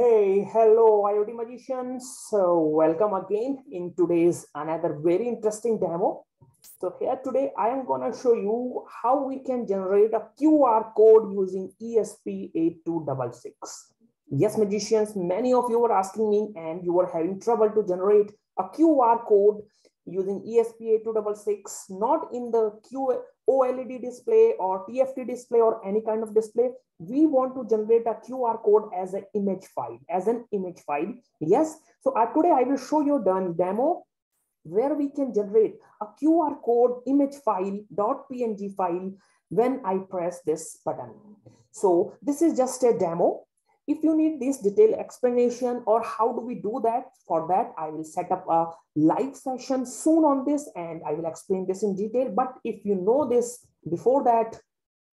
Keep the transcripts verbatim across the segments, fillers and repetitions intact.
Hey, hello IoT magicians. So welcome again in today's another very interesting demo. So here today I am going to show you how we can generate a Q R code using E S P eight two six six. Yes, magicians, many of you were asking me and you were having trouble to generate a Q R code using E S P eight two six six, not in the Q OLED display or T F T display or any kind of display. We want to generate a Q R code as an image file, as an image file. Yes. So uh, today I will show you a demo where we can generate a Q R code image file .png file when I press this button. So this is just a demo. If you need this detailed explanation or how do we do that, for that I will set up a live session soon on this and I will explain this in detail. But if you know this before that,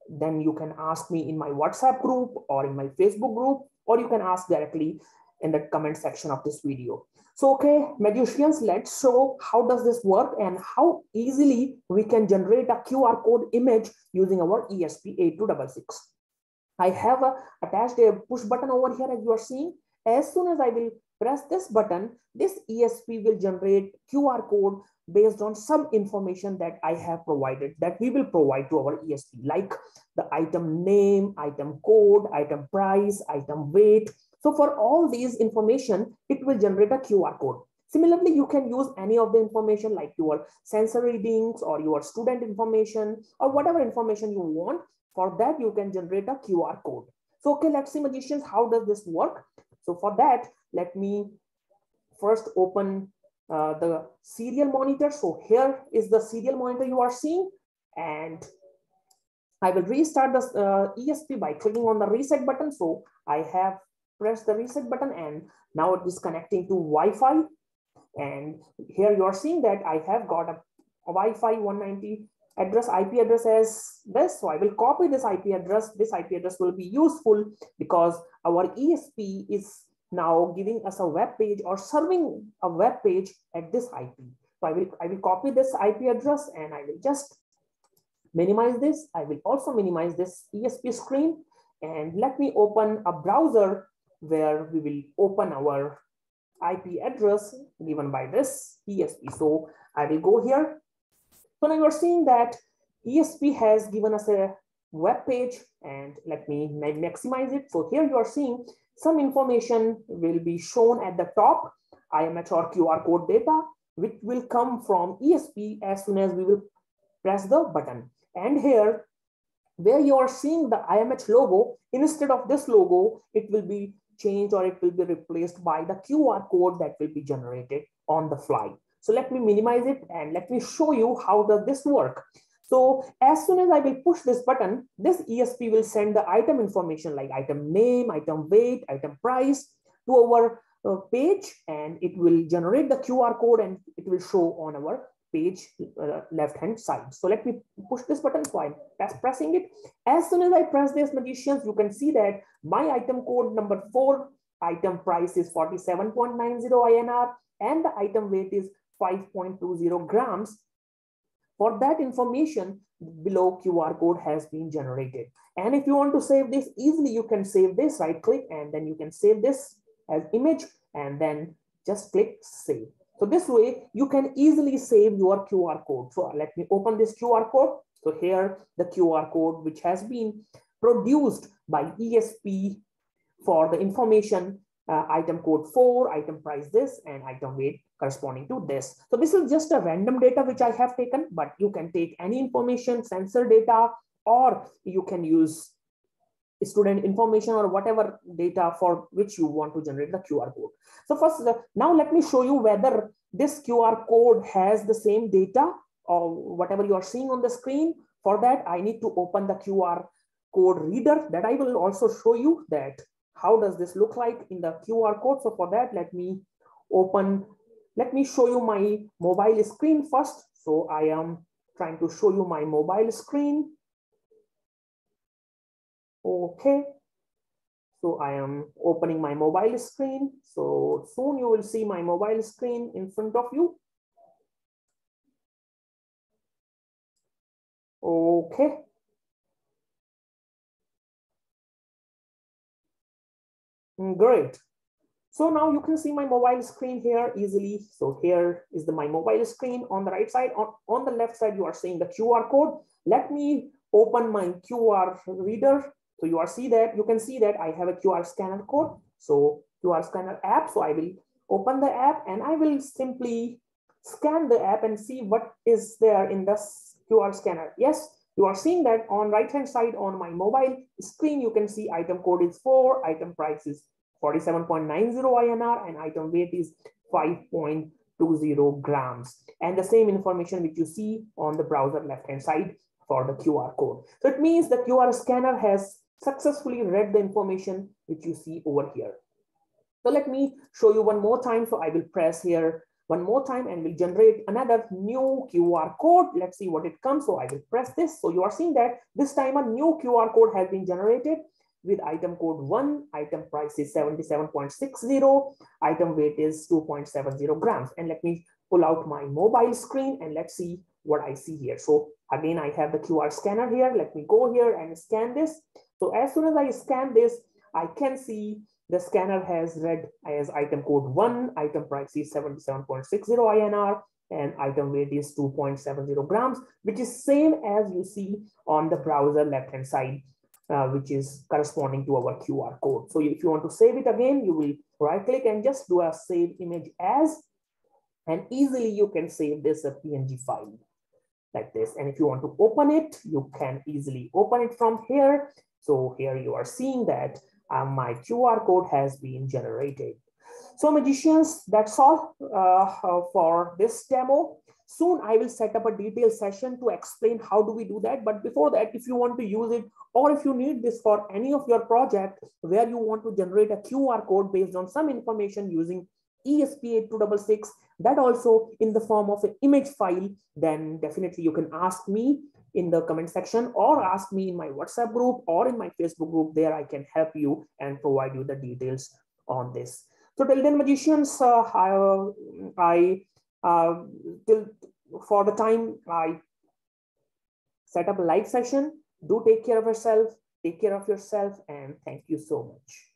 then you can ask me in my WhatsApp group or in my Facebook group, or you can ask directly in the comment section of this video. So, okay, magicians, let's show how does this work and how easily we can generate a Q R code image using our E S P eight two six six. I have a, attached a push button over here as you are seeing. As soon as I will press this button, this E S P will generate Q R code based on some information that I have provided, that we will provide to our E S P, like the item name, item code, item price, item weight. So for all these information, it will generate a Q R code. Similarly, you can use any of the information like your sensor readings or your student information or whatever information you want. For that, you can generate a Q R code. So, okay, let's see, magicians, how does this work? So for that, let me first open uh, the serial monitor. So here is the serial monitor you are seeing. And I will restart the uh, E S P by clicking on the reset button. So I have pressed the reset button and now it is connecting to Wi-Fi. And here you are seeing that I have got a, a Wi-Fi one ninety address, I P address as this. So I will copy this I P address. This I P address will be useful because our E S P is now giving us a web page or serving a web page at this I P. So I will, I will copy this I P address and I will just minimize this. I will also minimize this E S P screen. And let me open a browser where we will open our I P address given by this E S P. So I will go here. So now you're seeing that E S P has given us a web page and let me maximize it. So here you are seeing some information will be shown at the top, I M H or Q R code data, which will come from E S P as soon as we will press the button. And here, where you are seeing the I M H logo, instead of this logo, it will be changed or it will be replaced by the Q R code that will be generated on the fly. So let me minimize it and let me show you how does this work. So as soon as I will push this button, this E S P will send the item information like item name, item weight, item price to our uh, page, and it will generate the Q R code and it will show on our page uh, left-hand side. So let me push this button. So I'm pressing it. As soon as I press this, magicians, you can see that my item code number four, item price is forty-seven point nine zero I N R and the item weight is five point two zero grams. For that information, below Q R code has been generated. And if you want to save this easily, you can save this, right click, and then you can save this as image and then just click save. So this way you can easily save your Q R code. So let me open this Q R code. So here the Q R code, which has been produced by E S P for the information Uh, item code four, item price this, and item weight corresponding to this. So this is just a random data which I have taken, but you can take any information, sensor data, or you can use student information or whatever data for which you want to generate the Q R code. So first, uh, now let me show you whether this Q R code has the same data or whatever you are seeing on the screen. For that, I need to open the Q R code reader that I will also show you that how does this look like in the Q R code. So for that, let me open, let me show you my mobile screen first. So I am trying to show you my mobile screen. Okay. So I am opening my mobile screen. So soon you will see my mobile screen in front of you. Okay. Great. So now you can see my mobile screen here easily. So here is the, my mobile screen on the right side. On, on the left side, you are seeing the Q R code. Let me open my Q R reader. So you are see that, you can see that I have a Q R scanner code. So Q R scanner app. So I will open the app and I will simply scan the app and see what is there in this Q R scanner. Yes, you are seeing that on right hand side on my mobile screen, you can see item code is four, item price is forty-seven point nine zero I N R and item weight is five point two zero grams. And the same information which you see on the browser left-hand side for the Q R code. So it means the Q R scanner has successfully read the information which you see over here. So let me show you one more time. So I will press here one more time and will generate another new Q R code. Let's see what it comes. So I will press this. So you are seeing that this time a new Q R code has been generated with item code one, item price is seventy-seven point six zero, item weight is two point seven zero grams. And let me pull out my mobile screen and let's see what I see here. So again, I have the Q R scanner here. Let me go here and scan this. So as soon as I scan this, I can see the scanner has read as item code one, item price is seventy-seven point six zero I N R, and item weight is two point seven zero grams, which is same as you see on the browser left-hand side. Uh, which is corresponding to our Q R code. So if you want to save it again, you will right click and just do a save image as, and easily you can save this a P N G file like this. And if you want to open it, you can easily open it from here. So here you are seeing that uh, my Q R code has been generated. So magicians, that's all uh, for this demo. Soon I will set up a detailed session to explain how do we do that. But before that, if you want to use it or if you need this for any of your project where you want to generate a Q R code based on some information using E S P eight two six six, that also in the form of an image file, then definitely you can ask me in the comment section or ask me in my WhatsApp group or in my Facebook group. There I can help you and provide you the details on this. So till then, magicians, uh, I, I uh, till for the time I set up a live session. Do take care of yourself, take care of yourself, and thank you so much.